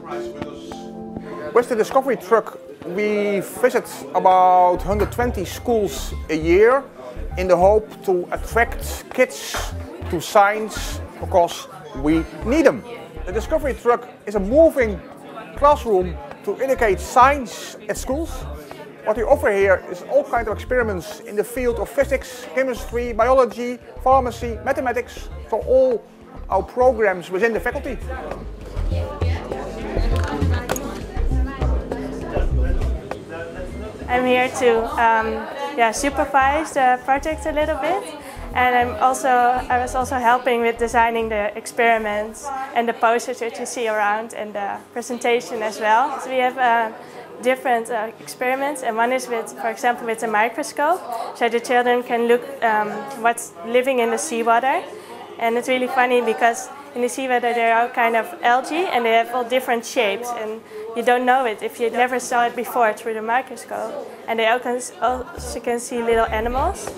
price with us? With the Discovery Truck, we visit about 120 schools a year in the hope to attract kids to science because we need them. The Discovery Truck is a moving classroom to indicate science at schools. What we offer here is all kinds of experiments in the field of physics, chemistry, biology, pharmacy, mathematics, for all our programs within the faculty. I'm here to supervise the project a little bit, and I was also helping with designing the experiments and the posters that you see around and the presentation as well. So we have different experiments, and one is with, for example, with a microscope, so the children can look what's living in the seawater. And it's really funny because in the seawater there are kind of algae and they have all different shapes, and you don't know it if you never saw it before through the microscope. And they also can see little animals.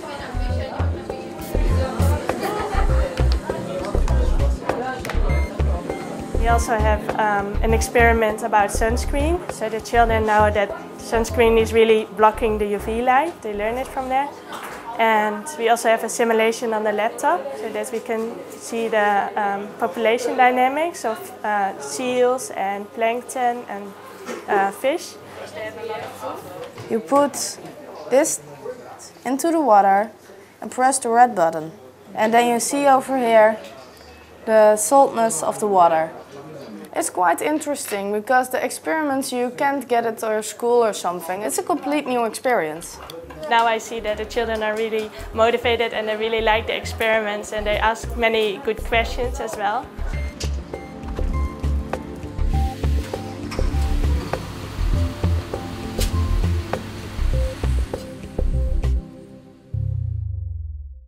We also have an experiment about sunscreen, so the children know that sunscreen is really blocking the UV light. They learn it from there. And we also have a simulation on the laptop so that we can see the population dynamics of seals and plankton and fish. You put this into the water and press the red button, and then you see over here the saltness of the water. It's quite interesting because the experiments you can't get at your school or something. It's a complete new experience. Now I see that the children are really motivated and they really like the experiments, and they ask many good questions as well.